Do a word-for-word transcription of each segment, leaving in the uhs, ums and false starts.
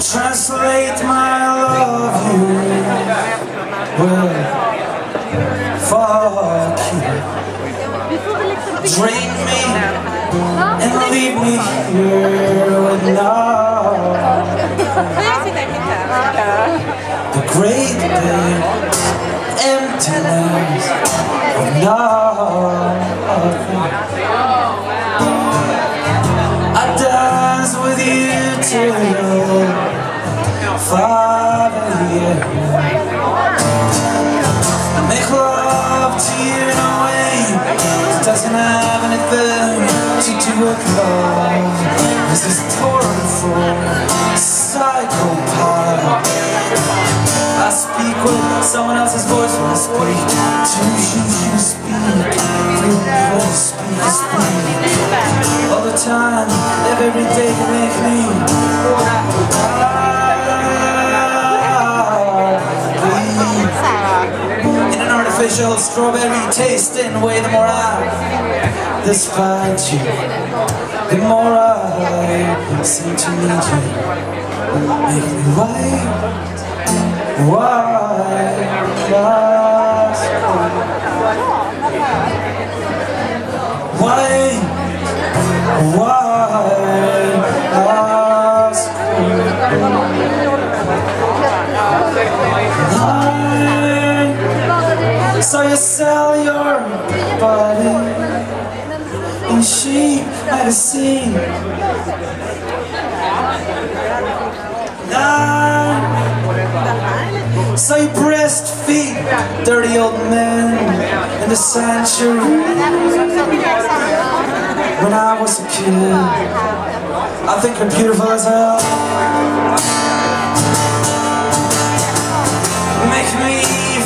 translate my love you. Well, fuck you. Drain me and leave me here with none. The great big emptiness of love. I dance with you till Father, yeah. Make love to you in a way that doesn't have anything to do with love. This is torn psychopath. I speak with someone else's voice when I speak to you. You speak, you both speak, speak all the time, every day you make me. Artificial strawberry tasting way, the more I despise you, the more I seem to need you. Make me white, white, lost. White, white, lost. White. So you sell your body in sheep medicine. Nine. So you breastfeed dirty old men in the sanctuary. When I was a kid, I think you're beautiful as hell. Make me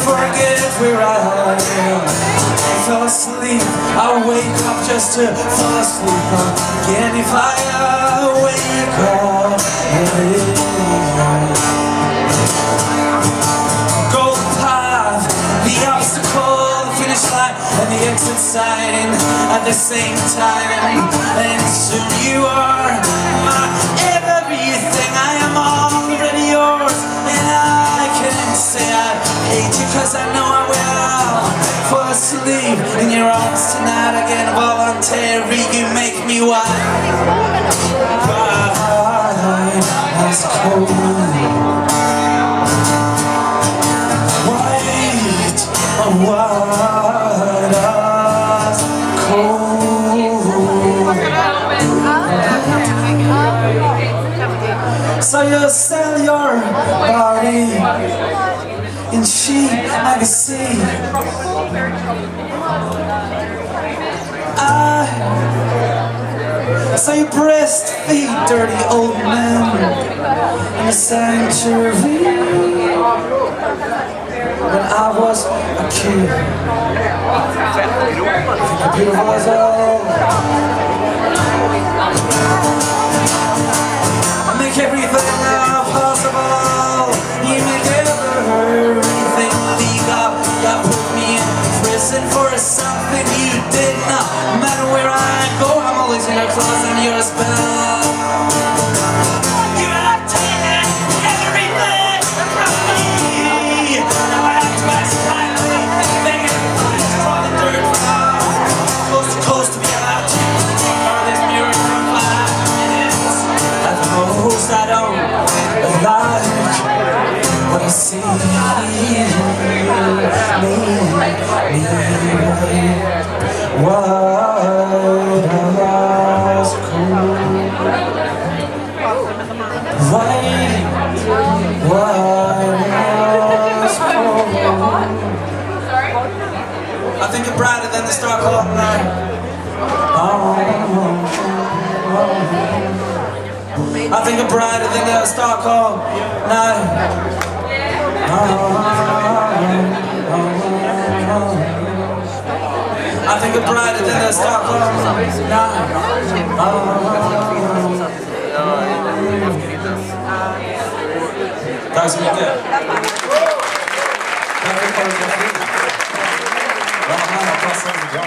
forget where I am. I fell asleep, I'll wake up just to fall asleep again. If I uh, wake up, gold path, the obstacle, the finish line, and the exit sign at the same time. And soon you are my everything. I am already yours, and I can say I hate you, cause I know I will fall asleep in your arms tonight again. Voluntary, you make me wild. Why is cold? White, oh, white, as cold. So you sell your body and she, I can see. I saw you breastfeed dirty old men in the sanctuary. When I was a kid, the computer was all. I make everything now possible. You make everything. For something you did not. No matter where I go, I'm always in your clothes and you're a spell. You have taken everything from me. Now I have to ask finally, begging for the dirt floor. Close to close to be allowed to ignore this mirror for five minutes. At the most I don't like what I see. Me, me. White as cold. White, white as cold. I think you're brighter than the Stockholm night. I think you're brighter than the Stockholm night. I think it's brighter than the Stockholm night. Tack så mycket. Tack för att du kom.